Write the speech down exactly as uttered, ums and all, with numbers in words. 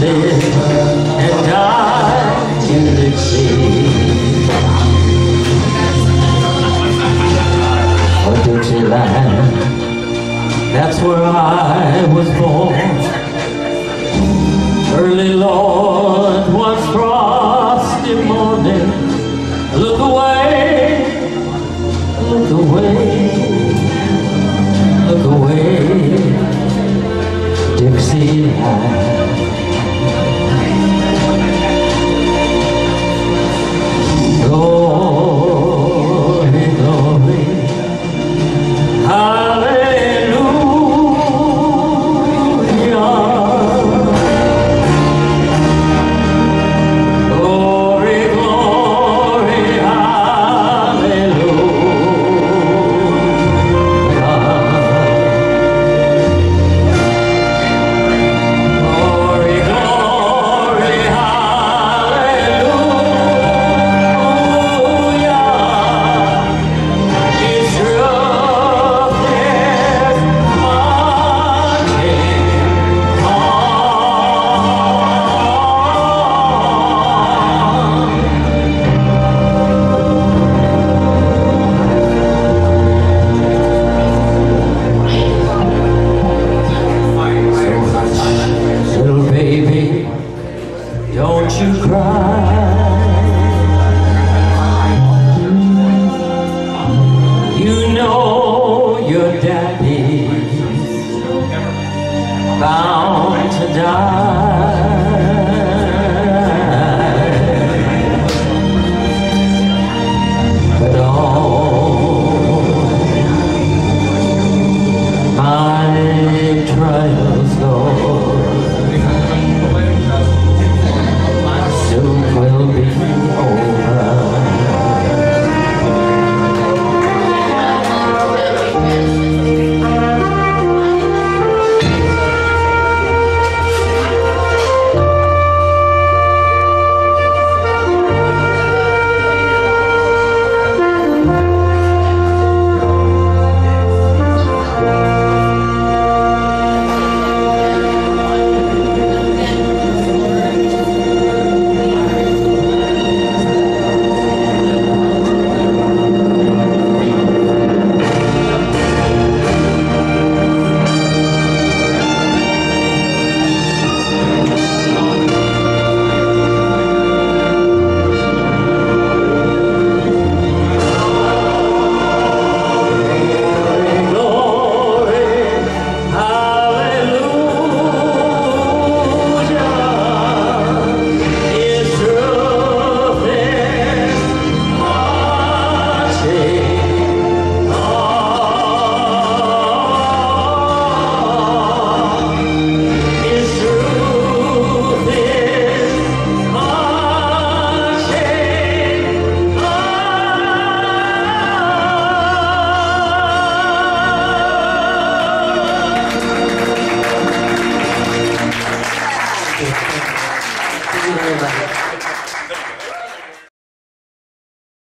live and die in Dixie. Oh, Dixie land, that's where I was born. Early Lord, one frosty morning, look away, look away, look away, Dixie land.